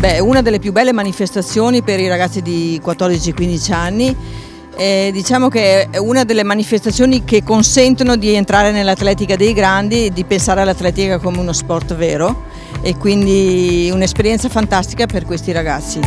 Beh, una delle più belle manifestazioni per i ragazzi di 14-15 anni, diciamo che è una delle manifestazioni che consentono di entrare nell'atletica dei grandi e di pensare all'atletica come uno sport vero, e quindi un'esperienza fantastica per questi ragazzi.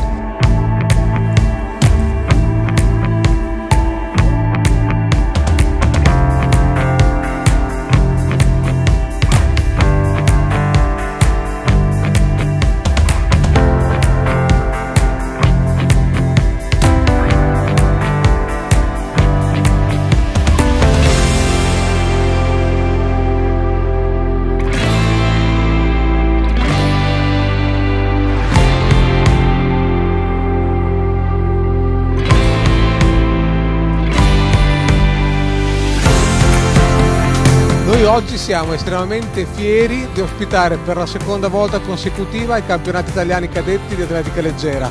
Oggi siamo estremamente fieri di ospitare per la seconda volta consecutiva i campionati italiani cadetti di atletica leggera.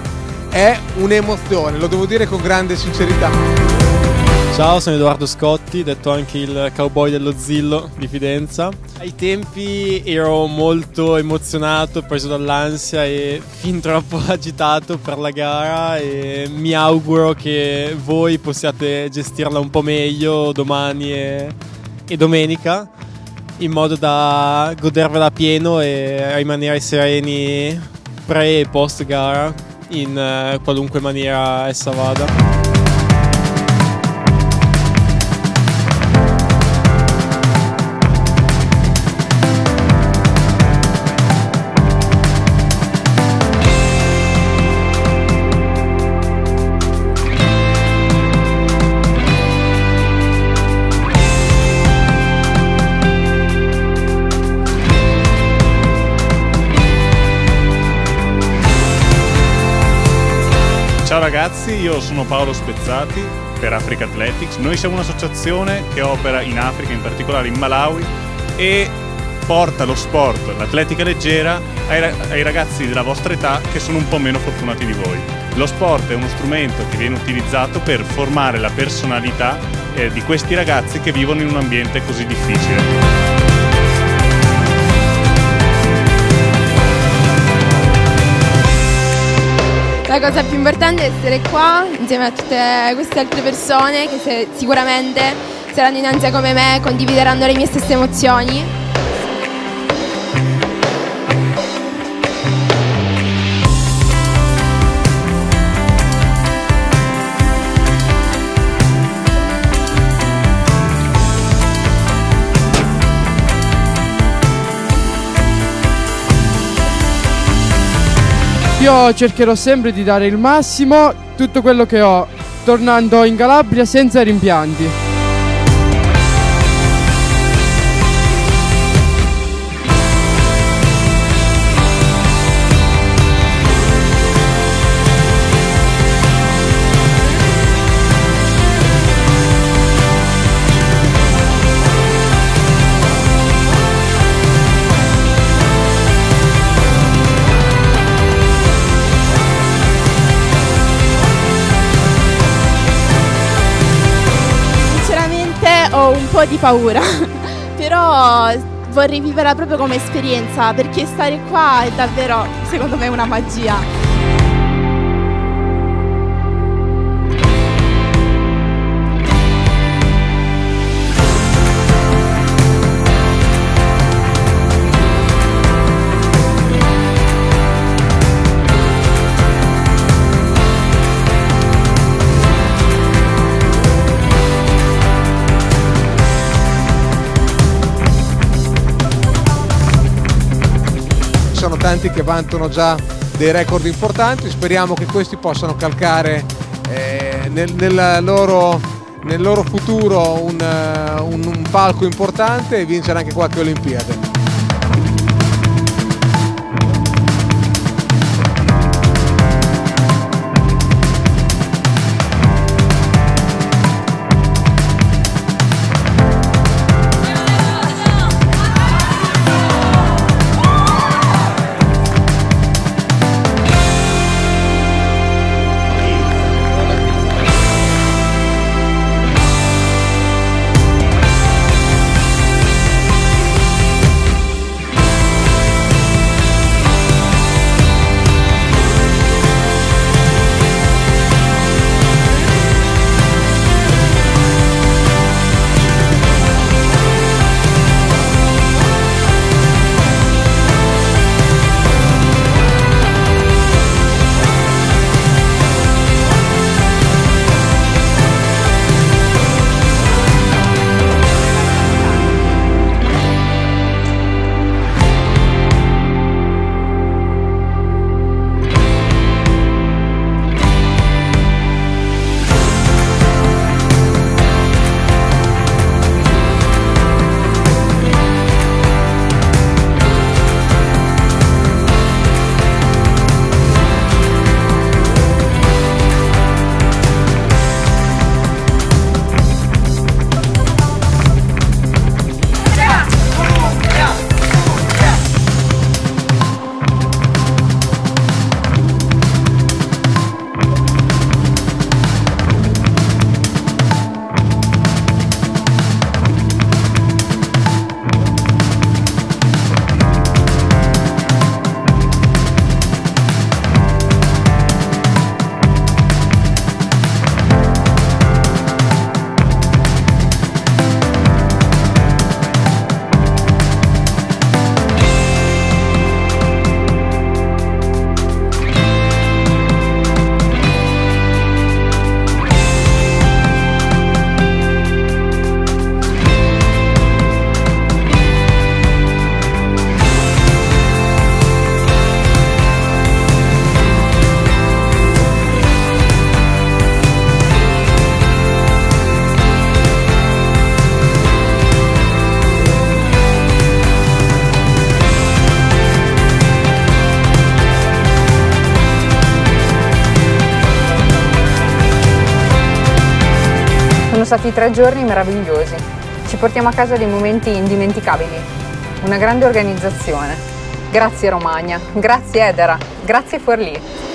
È un'emozione, lo devo dire con grande sincerità. Ciao, sono Edoardo Scotti, detto anche il cowboy dello Zillo di Fidenza. Ai tempi ero molto emozionato, preso dall'ansia e fin troppo agitato per la gara, e mi auguro che voi possiate gestirla un po' meglio domani e domenica, in modo da godervela pieno e rimanere sereni pre e post gara, in qualunque maniera essa vada. Ciao ragazzi, io sono Paolo Spezzati per Africa Athletics. Noi siamo un'associazione che opera in Africa, in particolare in Malawi, e porta lo sport, l'atletica leggera, ai ragazzi della vostra età che sono un po' meno fortunati di voi. Lo sport è uno strumento che viene utilizzato per formare la personalità di questi ragazzi che vivono in un ambiente così difficile. La cosa più importante è essere qua insieme a tutte queste altre persone che sicuramente saranno in ansia come me, condivideranno le mie stesse emozioni. Io cercherò sempre di dare il massimo, tutto quello che ho, tornando in Calabria senza rimpianti. Ho un po' di paura, però vorrei viverla proprio come esperienza, perché stare qua è davvero, secondo me, una magia. Sono tanti che vantano già dei record importanti, speriamo che questi possano calcare nel loro futuro un palco importante e vincere anche qualche Olimpiade. stati 3 giorni meravigliosi. Ci portiamo a casa dei momenti indimenticabili. Una grande organizzazione. Grazie Romagna, grazie Edera, grazie Forlì.